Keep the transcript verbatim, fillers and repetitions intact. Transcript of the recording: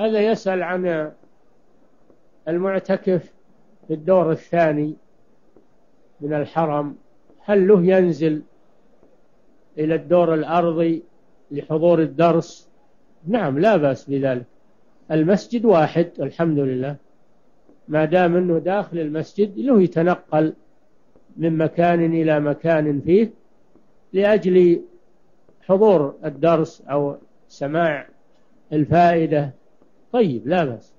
هذا يسأل عن المعتكف في الدور الثاني من الحرم، هل له ينزل إلى الدور الأرضي لحضور الدرس؟ نعم، لا بأس بذلك، المسجد واحد الحمد لله، ما دام أنه داخل المسجد له يتنقل من مكان إلى مكان فيه لأجل حضور الدرس أو سماع الفائدة. طيب، لا بأس.